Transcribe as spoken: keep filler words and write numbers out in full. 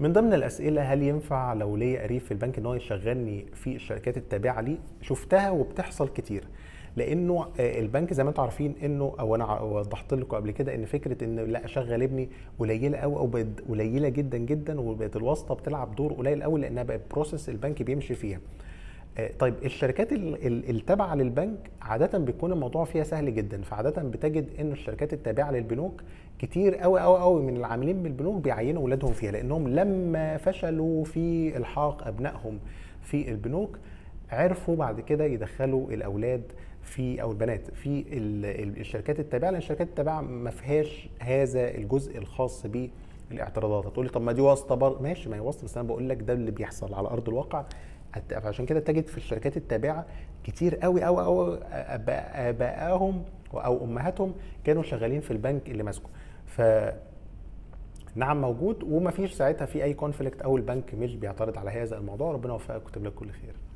من ضمن الاسئله، هل ينفع لو ليا قريب في البنك ان هو يشغلني في الشركات التابعه ليه؟ شفتها وبتحصل كتير، لانه البنك زي ما انتم عارفين انه او انا وضحت لكم قبل كده ان فكره ان لا اشغل ابني قليله قوي او بقت قليله جدا جدا، وبقت الواسطه بتلعب دور قليل قوي لانها بقت بروسيس البنك بيمشي فيها. طيب الشركات التابعه للبنك عاده بيكون الموضوع فيها سهل جدا، فعاده بتجد ان الشركات التابعه للبنوك كتير قوي قوي قوي من العاملين بالبنوك بيعينوا اولادهم فيها، لانهم لما فشلوا في الحاق ابنائهم في البنوك عرفوا بعد كده يدخلوا الاولاد في او البنات في الشركات التابعه، لان الشركات التابعه ما فيهاش هذا الجزء الخاص ب الاعتراضات. هتقولي طب ما دي واسطه برضه، ماشي ما هي واسطه، بس انا بقول لك ده اللي بيحصل على ارض الواقع. عشان كده تجد في الشركات التابعه كتير قوي قوي قوي ابائهم او امهاتهم كانوا شغالين في البنك اللي ماسكه، ف نعم موجود ومفيش ساعتها في اي كونفليكت او البنك مش بيعترض على هذا الموضوع. ربنا يوفقك ويكتب لك كل خير.